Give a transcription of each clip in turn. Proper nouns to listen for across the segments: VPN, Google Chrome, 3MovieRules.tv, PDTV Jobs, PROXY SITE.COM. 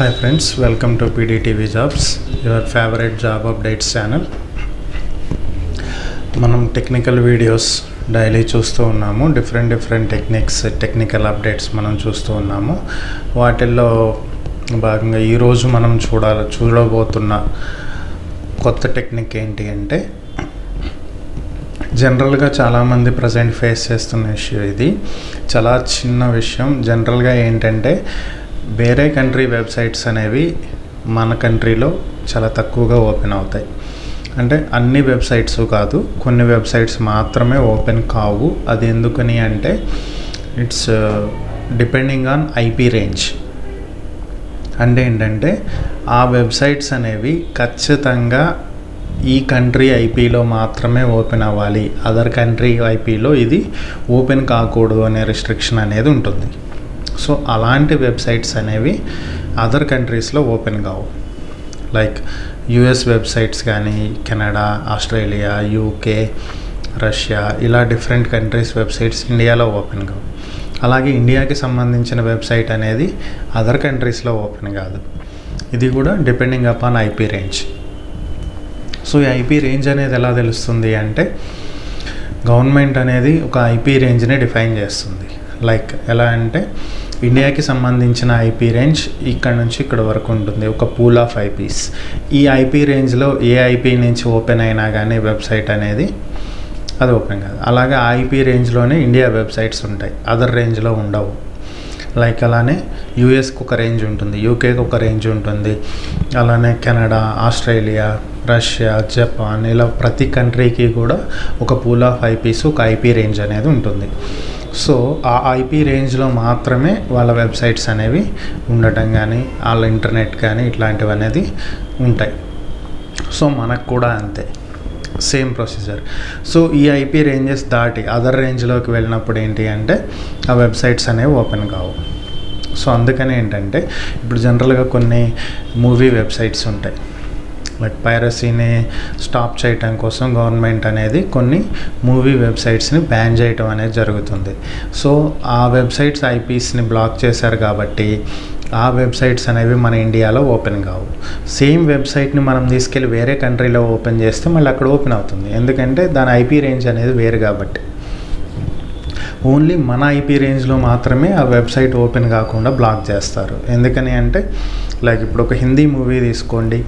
Hi friends, welcome to PDTV Jobs, your favorite job updates channel. మనం technical videos daily చూస్తూ ఉన్నాము. Different techniques, technical updates మనం చూస్తూ ఉన్నాము. వాటిల్లో భాగంగా ఈరోజు మనం చూడబోతున్న కొత్త టెక్నిక్ ఏంటి అంటే, జనరల్గా చాలామంది ప్రజెంట్ ఫేస్ చేస్తున్న ఇష్యూ. ఇది చాలా చిన్న విషయం. జనరల్గా ఏంటంటే, వేరే కంట్రీ వెబ్సైట్స్ అనేవి మన కంట్రీలో చాలా తక్కువగా ఓపెన్ అవుతాయి. అంటే అన్ని వెబ్సైట్స్ కాదు, కొన్ని వెబ్సైట్స్ మాత్రమే ఓపెన్ కావు. అది ఎందుకని అంటే, it's depending on IP range. అంటే ఏంటంటే, ఆ వెబ్సైట్స్ అనేవి ఖచ్చితంగా ఈ కంట్రీ ఐపీలో మాత్రమే ఓపెన్ అవ్వాలి, అదర్ కంట్రీ ఐపీలో ఇది ఓపెన్ కాకూడదు అనే రిస్ట్రిక్షన్ అనేది ఉంటుంది. సో అలాంటి వెబ్సైట్స్ అనేవి అదర్ కంట్రీస్లో ఓపెన్ కావు. లైక్ యుఎస్ వెబ్సైట్స్ కానీ, కెనడా, ఆస్ట్రేలియా, యూకే, రష్యా, ఇలా డిఫరెంట్ కంట్రీస్ వెబ్సైట్స్ ఇండియాలో ఓపెన్ కావు. అలాగే ఇండియాకి సంబంధించిన వెబ్సైట్ అనేది అదర్ కంట్రీస్లో ఓపెన్ కాదు. ఇది కూడా depending upon IP range. So ఈ ఐపీ రేంజ్ అనేది ఎలా తెలుస్తుంది అంటే, గవర్నమెంట్ అనేది ఒక ఐపీ రేంజ్ని డిఫైన్ చేస్తుంది. లైక్ ఎలా అంటే, ఇండియాకి సంబంధించిన ఐపీ రేంజ్ ఇక్కడ నుంచి ఇక్కడ వరకు ఉంటుంది, ఒక పూల్ ఆఫ్ ఐపీస్. ఈ ఐపీ రేంజ్లో ఏ ఐపీ నుంచి ఓపెన్ అయినా కానీ వెబ్సైట్ అనేది అది ఓపెన్ కాదు. అలాగే ఆ ఐపీ రేంజ్లోనే ఇండియా వెబ్సైట్స్ ఉంటాయి, అదర్ రేంజ్లో ఉండవు. లైక్ అలానే యూఎస్కి ఒక రేంజ్ ఉంటుంది, యూకేకి ఒక రేంజ్ ఉంటుంది, అలానే కెనడా, ఆస్ట్రేలియా, రష్యా, జపాన్, ఇలా ప్రతి కంట్రీకి కూడా ఒక పూల్ ఆఫ్ ఐపీస్, ఒక ఐపీ రేంజ్ అనేది ఉంటుంది. సో ఆ ఐపీ రేంజ్లో మాత్రమే వాళ్ళ వెబ్సైట్స్ అనేవి ఉండటం కానీ, వాళ్ళ ఇంటర్నెట్ కానీ ఇట్లాంటివి అనేది ఉంటాయి. సో మనకు కూడా అంతే, సేమ్ ప్రొసీజర్. సో ఈ ఐపీ రేంజెస్ దాటి అదర్ రేంజ్లోకి వెళ్ళినప్పుడు ఏంటి అంటే, ఆ వెబ్సైట్స్ అనేవి ఓపెన్ కావు. సో అందుకని ఏంటంటే, ఇప్పుడు జనరల్గా కొన్ని మూవీ వెబ్సైట్స్ ఉంటాయి. లైక్ పైరసీని స్టాప్ చేయటం కోసం గవర్నమెంట్ అనేది కొన్ని మూవీ వెబ్సైట్స్ని బ్యాన్ చేయటం అనేది జరుగుతుంది. సో ఆ వెబ్సైట్స్ ఐపీస్ని బ్లాక్ చేశారు కాబట్టి ఆ వెబ్సైట్స్ అనేవి మన ఇండియాలో ఓపెన్ కావు. సేమ్ వెబ్సైట్ని మనం తీసుకెళ్ళి వేరే కంట్రీలో ఓపెన్ చేస్తే మళ్ళీ అక్కడ ఓపెన్ అవుతుంది, ఎందుకంటే దాని ఐపీ రేంజ్ అనేది వేరు కాబట్టి. ఓన్లీ మన ఐపీ రేంజ్లో మాత్రమే ఆ వెబ్సైట్ ఓపెన్ కాకుండా బ్లాక్ చేస్తారు. ఎందుకని అంటే, లైక్ ఇప్పుడు ఒక హిందీ మూవీ తీసుకోండి,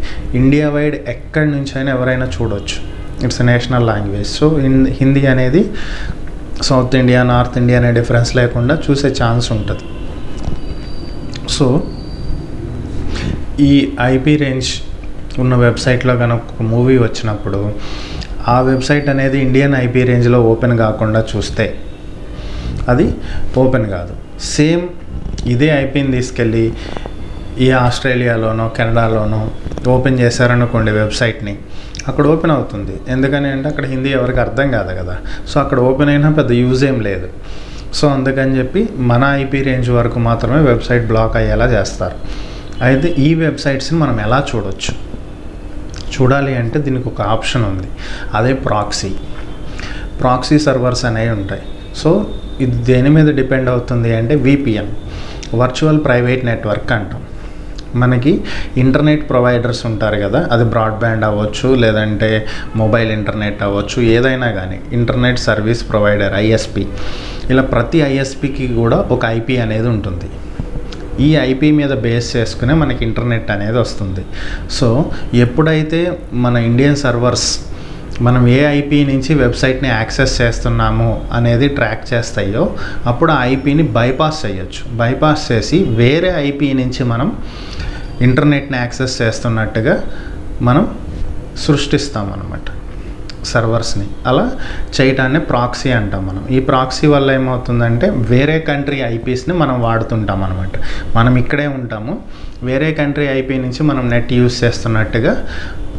ఇండియా వైడ్ ఎక్కడి నుంచైనా ఎవరైనా చూడవచ్చు, it's national language. So Hindi అనేది సౌత్ ఇండియా, నార్త్ ఇండియా అనే డిఫరెన్స్ లేకుండా చూసే ఛాన్స్ ఉంటుంది. సో ఈ ఐపీ రేంజ్ ఉన్న వెబ్సైట్లో కనుక ఒక మూవీ వచ్చినప్పుడు, ఆ వెబ్సైట్ అనేది ఇండియన్ ఐపీ రేంజ్లో ఓపెన్ కాకుండా చూస్తే అది ఓపెన్ కాదు. సేమ్ ఇదే ఐపీని తీసుకెళ్ళి ఈ ఆస్ట్రేలియాలోనో, కెనడాలోనో ఓపెన్ చేశారనుకోండి వెబ్సైట్ని, అక్కడ ఓపెన్ అవుతుంది. ఎందుకని అంటే, అక్కడ హిందీ ఎవరికి అర్థం కాదు కదా. సో అక్కడ ఓపెన్ అయినా పెద్ద యూజ్ ఏం లేదు. సో అందుకని చెప్పి మన ఐపీ రేంజ్ వరకు మాత్రమే వెబ్సైట్ బ్లాక్ అయ్యేలా చేస్తారు. అయితే ఈ వెబ్సైట్స్ని మనం ఎలా చూడాలి అంటే, దీనికి ఒక ఆప్షన్ ఉంది, అదే ప్రాక్సీ సర్వర్స్ అనేవి ఉంటాయి. సో ఇది దేని మీద డిపెండ్ అవుతుంది అంటే, విపిఎన్, వర్చువల్ ప్రైవేట్ నెట్వర్క్ అంటాం. మనకి ఇంటర్నెట్ ప్రొవైడర్స్ ఉంటారు కదా, అది బ్రాడ్బ్యాండ్ అవ్వచ్చు, లేదంటే మొబైల్ ఇంటర్నెట్ అవ్వచ్చు, ఏదైనా కానీ ఇంటర్నెట్ సర్వీస్ ప్రొవైడర్, ఐఎస్పి. ఇలా ప్రతి ఐఎస్పికి కూడా ఒక ఐపీ అనేది ఉంటుంది. ఈ ఐపీ మీద బేస్ చేసుకునే మనకి ఇంటర్నెట్ అనేది వస్తుంది. సో ఎప్పుడైతే మన ఇండియన్ సర్వర్స్ మనం ఏ ఐపీ నుంచి వెబ్సైట్ని యాక్సెస్ చేస్తున్నామో అనేది ట్రాక్ చేస్తాయో, అప్పుడు ఆ ఐపీని బైపాస్ చేయొచ్చు. బైపాస్ చేసి వేరే ఐపీ నుంచి మనం ఇంటర్నెట్ని యాక్సెస్ చేస్తున్నట్టుగా మనం సృష్టిస్తాం అన్నమాట సర్వర్స్ని. అలా చేయటాన్ని ప్రాక్సీ అంటాం మనం. ఈ ప్రాక్సీ వల్ల ఏమవుతుందంటే, వేరే కంట్రీ ఐపీస్ని మనం వాడుతుంటాం అన్నమాట. మనం ఇక్కడే ఉంటాము, వేరే కంట్రీ ఐపీ నుంచి మనం నెట్ యూజ్ చేస్తున్నట్టుగా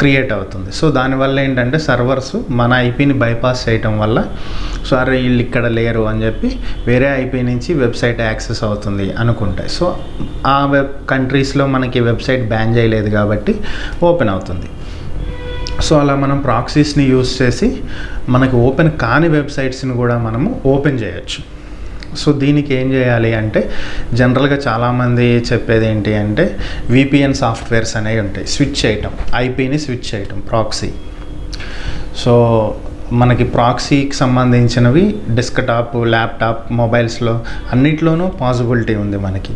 క్రియేట్ అవుతుంది. సో దానివల్ల ఏంటంటే, సర్వర్స్ మన ఐపీని బైపాస్ చేయటం వల్ల, సో అరే వీళ్ళు ఇక్కడ లేరు అని చెప్పి వేరే ఐపీ నుంచి వెబ్సైట్ యాక్సెస్ అవుతుంది అనుకుంటాయి. సో ఆ కంట్రీస్లో మనకి వెబ్సైట్ బ్యాన్ చేయలేదు కాబట్టి ఓపెన్ అవుతుంది. సో అలా మనం ప్రాక్సీస్ని యూజ్ చేసి మనకి ఓపెన్ కాని వెబ్సైట్స్ని కూడా మనము ఓపెన్ చేయొచ్చు. సో దీనికి ఏం చేయాలి అంటే జనరల్గా చాలామంది చెప్పేది ఏంటి అంటే VPN సాఫ్ట్వేర్స్ అనేవి ఉంటాయి, స్విచ్ చేయటం, ఐపీని స్విచ్ చేయటం, ప్రాక్సీ. సో మనకి ప్రాక్సీకి సంబంధించినవి డెస్క్టాప్, ల్యాప్టాప్, మొబైల్స్లో అన్నిట్లోనూ పాసిబిలిటీ ఉంది. మనకి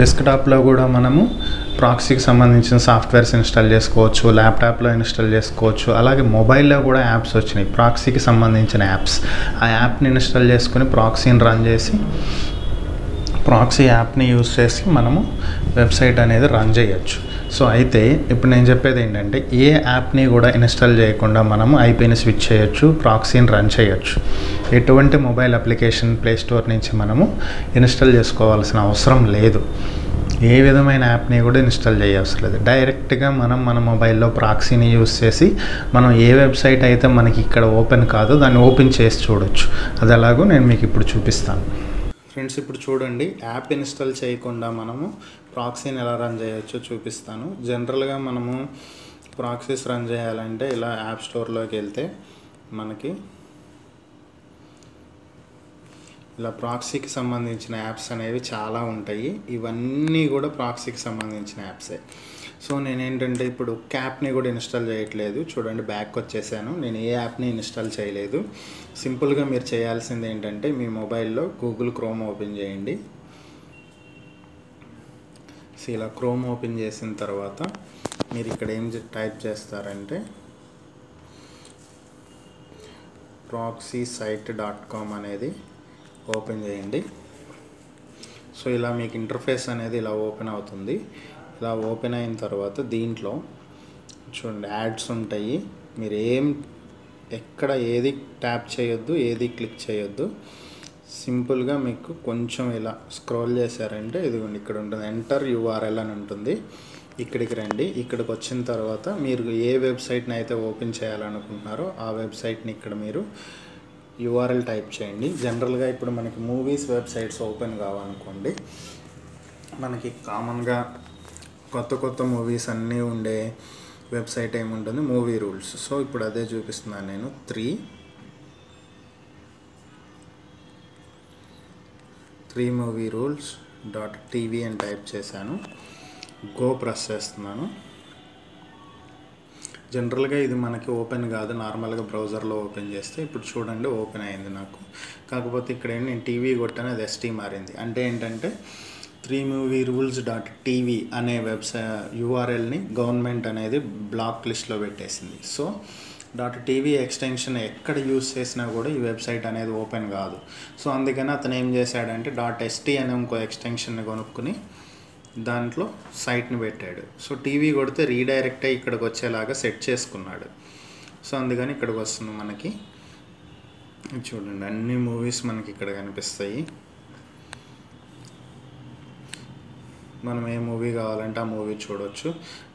డెస్క్టాప్లో కూడా మనము ప్రాక్సీకి సంబంధించిన సాఫ్ట్వేర్స్ ఇన్స్టాల్ చేసుకోవచ్చు, ల్యాప్టాప్లో ఇన్స్టాల్ చేసుకోవచ్చు. అలాగే మొబైల్లో కూడా యాప్స్ వచ్చినాయి, ప్రాక్సీకి సంబంధించిన యాప్స్. ఆ యాప్ని ఇన్స్టాల్ చేసుకుని ప్రాక్సీని రన్ చేసి ప్రాక్సీ యాప్ని యూజ్ చేసి మనము వెబ్సైట్ అనేది రన్ చేయొచ్చు. సో అయితే ఇప్పుడు నేను చెప్పేది ఏంటంటే ఏ యాప్ని కూడా ఇన్స్టాల్ చేయకుండా మనము ఐపీని స్విచ్ చేయొచ్చు, ప్రాక్సీని రన్ చేయొచ్చు. ఎటువంటి మొబైల్ అప్లికేషన్ ప్లేస్టోర్ నుంచి మనము ఇన్స్టాల్ చేసుకోవాల్సిన అవసరం లేదు, ఏ విధమైన యాప్ని కూడా ఇన్స్టాల్ చేయవసరం లేదు. డైరెక్ట్గా మనం మన మొబైల్లో ప్రాక్సీని యూజ్ చేసి మనం ఏ వెబ్సైట్ అయితే మనకి ఇక్కడ ఓపెన్ కాదో దాన్ని ఓపెన్ చేసి చూడొచ్చు. అది ఎలాగో నేను మీకు ఇప్పుడు చూపిస్తాను. ఫ్రెండ్స్ ఇప్పుడు చూడండి, యాప్ ఇన్స్టాల్ చేయకుండా మనము ప్రాక్సీని ఎలా రన్ చేయొచ్చో చూపిస్తాను. జనరల్గా మనము ప్రాక్సీస్ రన్ చేయాలంటే ఇలా యాప్ స్టోర్లోకి వెళ్తే మనకి ఇలా ప్రాక్సీకి సంబంధించిన యాప్స్ అనేవి చాలా ఉంటాయి. ఇవన్నీ కూడా ప్రాక్సీకి సంబంధించిన యాప్సే. సో నేనేంటంటే ఇప్పుడు క్యాప్ని కూడా ఇన్స్టాల్ చేయట్లేదు. చూడండి బ్యాక్ వచ్చేసాను, నేను ఏ యాప్ని ఇన్స్టాల్ చేయలేదు. సింపుల్గా మీరు చేయాల్సింది ఏంటంటే మీ మొబైల్లో గూగుల్ క్రోమ్ ఓపెన్ చేయండి. సో ఇలా క్రోమ్ ఓపెన్ చేసిన తర్వాత మీరు ఇక్కడ ఏం టైప్ చేస్తారంటే PROXY SITE.com అనేది ఓపెన్ చేయండి. సో ఇలా మీకు ఇంటర్ఫేస్ అనేది ఇలా ఓపెన్ అవుతుంది. ఇలా ఓపెన్ అయిన తర్వాత దీంట్లో చూడండి యాడ్స్ ఉంటాయి. మీరు ఎక్కడ ఏది ట్యాప్ చేయొద్దు, ఏది క్లిక్ చేయొద్దు. సింపుల్గా మీకు కొంచెం ఇలా స్క్రోల్ చేశారంటే ఇదిగోండి ఇక్కడ ఉంటుంది ఎంటర్ URL అని ఉంటుంది. ఇక్కడికి రండి. ఇక్కడికి వచ్చిన తర్వాత మీరు ఏ వెబ్సైట్ని అయితే ఓపెన్ చేయాలనుకుంటున్నారో ఆ వెబ్సైట్ని ఇక్కడ మీరు URL టైప్ చేయండి. జనరల్గా ఇప్పుడు మనకి మూవీస్ వెబ్సైట్స్ ఓపెన్ కావాలనుకోండి, మనకి కామన్గా కొత్త కొత్త మూవీస్ అన్నీ ఉండే వెబ్సైట్ ఏముంటుంది, మూవీ రూల్స్. సో ఇప్పుడు అదే చూపిస్తున్నాను నేను. 3MovieRules.tv అని టైప్ చేశాను. గో ప్రెస్ చేస్తున్నాను. జనరల్గా ఇది మనకి ఓపెన్ కాదు, నార్మల్గా బ్రౌజర్లో ఓపెన్ చేస్తే ఇప్పుడు చూడండి ఓపెన్ అయింది నాకు. కాకపోతే ఇక్కడ ఏంటి నేను టీవీ కొట్టాను, అది ST మారింది. అంటే ఏంటంటే 3MovieRules.tv అనే వెబ్సైట్ URLని గవర్నమెంట్ అనేది బ్లాక్ లిస్ట్లో పెట్టేసింది. సో .tv ఎక్స్టెన్షన్ ఎక్కడ యూజ్ చేసినా కూడా ఈ వెబ్సైట్ అనేది ఓపెన్ కాదు. సో అందుకని అతను ఏం చేశాడంటే .st అనే ఇంకో ఎక్స్టెన్షన్ని కొనుక్కుని దాంట్లో సైట్ని పెట్టాడు. సో టీవీ కొడితే రీడైరెక్ట్ అయ్యి ఇక్కడికి వచ్చేలాగా సెట్ చేసుకున్నాడు. సో అందుకని ఇక్కడికి వస్తుంది మనకి. చూడండి అన్ని మూవీస్ మనకి ఇక్కడ కనిపిస్తాయి. మనం ఏ మూవీ కావాలంటే ఆ మూవీ చూడవచ్చు.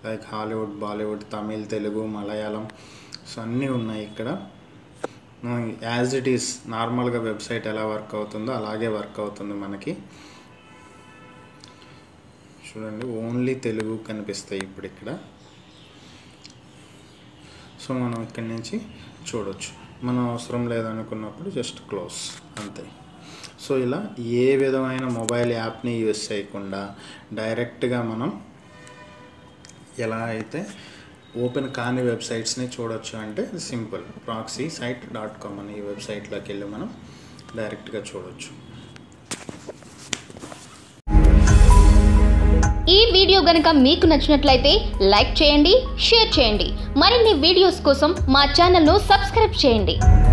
Like Hollywood, Bollywood, Tamil, Telugu, Malayalam, so అన్నీ ఉన్నాయి ఇక్కడ. యాజ్ ఇట్ ఈస్ నార్మల్గా వెబ్సైట్ ఎలా వర్క్ అవుతుందో అలాగే వర్క్ అవుతుంది మనకి. చూడండి ఓన్లీ తెలుగు కనిపిస్తాయి ఇప్పుడు ఇక్కడ. సో మనం ఇక్కడి నుంచి చూడవచ్చు. మనం అవసరం లేదనుకున్నప్పుడు జస్ట్ క్లోజ్, అంతే. సో ఇలా ఏ విధమైన మొబైల్ యాప్ని యూజ్ చేయకుండా డైరెక్ట్గా మనం ఎలా అయితే ఓపెన్ కాని వెబ్సైట్స్ని చూడొచ్చు అంటే సింపుల్. PROXY SITE.com అనే ఈ వెబ్సైట్లోకి వెళ్ళి మనం డైరెక్ట్గా చూడొచ్చు. ఈ వీడియో గనుక మీకు నచ్చినట్లయితే లైక్ చేయండి, షేర్ చేయండి. మరిన్ని వీడియోస్ కోసం మా ఛానల్ను సబ్స్క్రైబ్ చేయండి.